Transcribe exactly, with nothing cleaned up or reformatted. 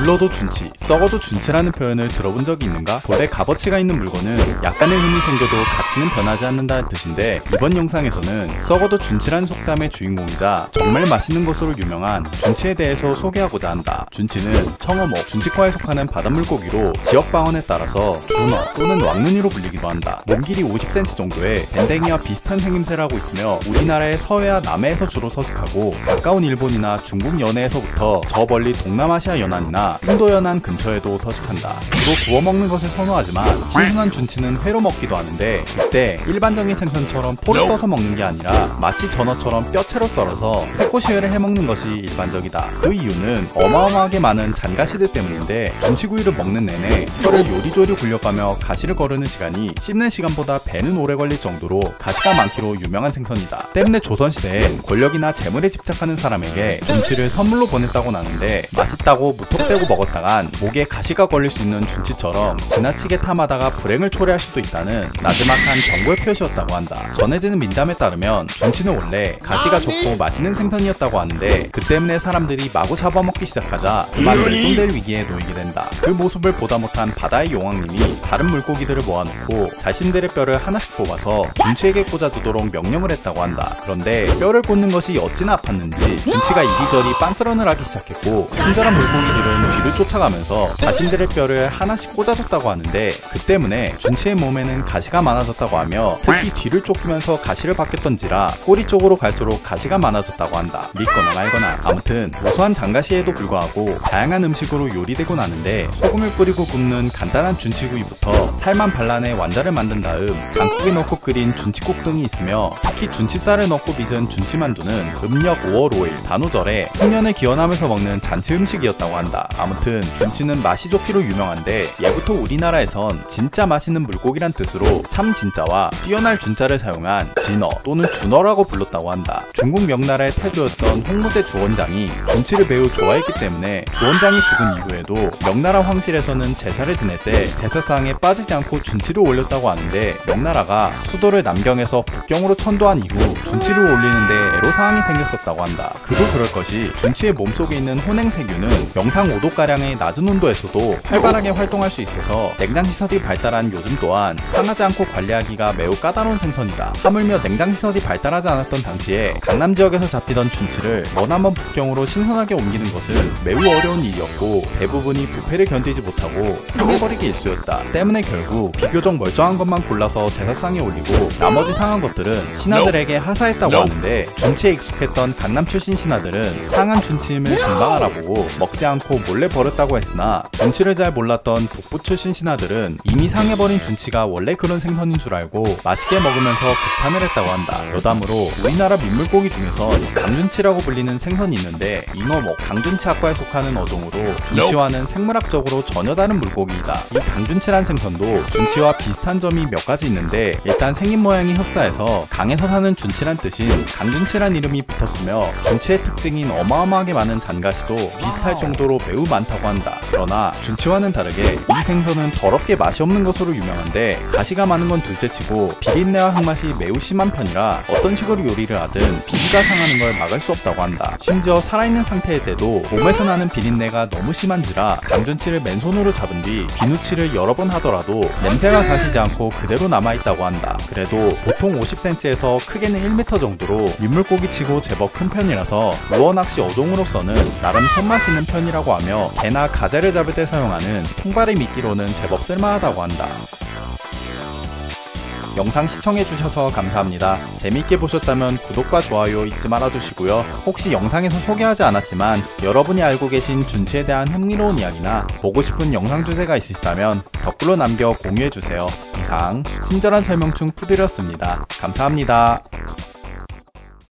불러도 준치, 썩어도 준치라는 표현을 들어본 적이 있는가? 돈의 값어치가 있는 물건은 약간의 흠이 생겨도 가치는 변하지 않는다는 뜻인데, 이번 영상에서는 썩어도 준치라는 속담의 주인공이자 정말 맛있는 것으로 유명한 준치에 대해서 소개하고자 한다. 준치는 청어목, 준치과에 속하는 바닷물고기로 지역 방언에 따라서 준어 또는 왕눈이로 불리기도 한다. 몸 길이 오십 센티미터 정도의 밴댕이와 비슷한 생김새를 하고 있으며, 우리나라의 서해와 남해에서 주로 서식하고 가까운 일본이나 중국 연해에서부터 저 멀리 동남아시아 연안이나 인도 연안 근처에도 서식한다. 주로 구워 먹는 것을 선호하지만 신선한 준치는 회로 먹기도 하는데, 이때 일반적인 생선처럼 포를 떠서 먹는 게 아니라 마치 전어처럼 뼈채로 썰어서 새꼬시회를 해먹는 것이 일반적이다. 그 이유는 어마어마하게 많은 잔가시들 때문인데, 준치구이를 먹는 내내 뼈를 요리조리 굴려가며 가시를 거르는 시간이 씹는 시간보다 배는 오래 걸릴 정도로 가시가 많기로 유명한 생선이다. 때문에 조선시대엔 권력이나 재물에 집착하는 사람에게 준치를 선물로 보냈다고 하는데, 맛있다고 무턱대고 먹었다간 목에 가시가 걸릴 수 있는 준치처럼 지나치게 탐하다가 불행을 초래할 수도 있다는 나지막한 경고의 표시였다고 한다. 전해지는 민담에 따르면 준치는 원래 가시가 좋고 맛있는 생선이었다고 하는데, 그 때문에 사람들이 마구 잡아먹기 시작하자 그만 멸종될 위기에 놓이게 된다. 그 모습을 보다 못한 바다의 용왕님이 다른 물고기들을 모아놓고 자신들의 뼈를 하나씩 뽑아서 준치에게 꽂아주도록 명령을 했다고 한다. 그런데 뼈를 꽂는 것이 어찌나 아팠는지 준치가 이리저리 빤스런을 하기 시작했고, 친절한 물고기들은 뒤를 쫓아가면서 자신들의 뼈를 하나씩 꽂아줬다고 하는데, 그 때문에 준치의 몸에는 가시가 많아졌다고 하며, 특히 뒤를 쫓기면서 가시를 받겠던지라 꼬리 쪽으로 갈수록 가시가 많아졌다고 한다. 믿거나 말거나 아무튼 무수한 장가시에도 불구하고 다양한 음식으로 요리되고 나는데, 소금을 뿌리고 굽는 간단한 준치구이부터 살만 발라내 완자를 만든 다음 장국에 넣고 끓인 준치국 등이 있으며, 특히 준치쌀을 넣고 빚은 준치만두는 음력 오월 오일 단오절에 풍년을 기원하면서 먹는 잔치 음식이었다고 한다. 아무튼 준치는 맛이 좋기로 유명한데, 예부터 우리나라에선 진짜 맛있는 물고기란 뜻으로 참 진짜와 뛰어날 준자를 사용한 진어 또는 준어라고 불렀다고 한다. 중국 명나라의 태조였던 홍무제 주원장이 준치를 매우 좋아했기 때문에 주원장이 죽은 이후에도 명나라 황실에서는 제사를 지낼 때 제사상에 빠지지 않고 준치를 올렸다고 하는데, 명나라가 수도를 남경에서 북경으로 천도한 이후 준치를 올리는데 애로사항이 생겼었다고 한다. 그도 그럴 것이 준치의 몸속에 있는 혼행세균은 영상 오도가량의 낮은 온도에서도 활발하게 활동할 수 있어서 냉장시설이 발달한 요즘 또한 상하지 않고 관리하기가 매우 까다로운 생선이다. 하물며 냉장시설이 발달하지 않았던 당시에 강남지역에서 잡히던 준치를 머나먼 북경으로 신선하게 옮기는 것은 매우 어려운 일이었고, 대부분이 부패를 견디지 못하고 상해버리기 일쑤였다. 때문에 결국 비교적 멀쩡한 것만 골라서 제사상에 올리고 나머지 상한 것들은 신하들에게 하사했다고 하는데, 준치에 익숙했던 강남 출신 신하들은 상한 준치임을 금방 알아보고 먹지 않고 몰래 버렸다고 했으나, 준치를 잘 몰랐던 북부 출신 신하들은 이미 상해버린 준치가 원래 그런 생선인 줄 알고 맛있게 먹으면서 극찬을 했다고 한다. 여담으로 우리나라 민물고기 중에선 강준치라고 불리는 생선이 있는데, 잉어목, 강준치학과에 속하는 어종으로 준치와는 생물학적으로 전혀 다른 물고기이다. 이 강준치란 생선도 준치와 비슷한 점이 몇 가지 있는데, 일단 생긴 모양이 흡사해서 강에서 사는 준치란 뜻인 강준치란 이름이 붙었으며, 준치의 특징인 어마어마하게 많은 잔가시도 비슷할 정도로 매우 많다고 한다. 그러나 준치와는 다르게 이 생선은 더럽게 맛이 없는 것으로 유명한데, 가시가 많은 건 둘째치고 비린내와 흙맛이 매우 심한 편이라 어떤 식으로 요리를 하든 비위가 상하는 걸 막을 수 없다고 한다. 심지어 살아있는 상태일 때도 몸에서 나는 비린내가 너무 심한지라 강준치를 맨손으로 잡은 뒤 비누칠을 여러 번 하더라도 냄새가 가시지 않고 그대로 남아있다고 한다. 그래도 보통 오십 센티미터에서 크게는 일 미터 정도로 민물고기치고 제법 큰 편이라서 루어낚시 어종으로서는 나름 손맛이 있는 편이라고 하며, 개나 가재를 잡을 때 사용하는 통발의 미끼로는 제법 쓸만하다고 한다. 영상 시청해주셔서 감사합니다. 재미있게 보셨다면 구독과 좋아요 잊지 말아주시고요. 혹시 영상에서 소개하지 않았지만 여러분이 알고 계신 준치에 대한 흥미로운 이야기나 보고 싶은 영상 주제가 있으시다면 댓글로 남겨 공유해주세요. 이상 친절한 설명충 푸드였습니다. 감사합니다.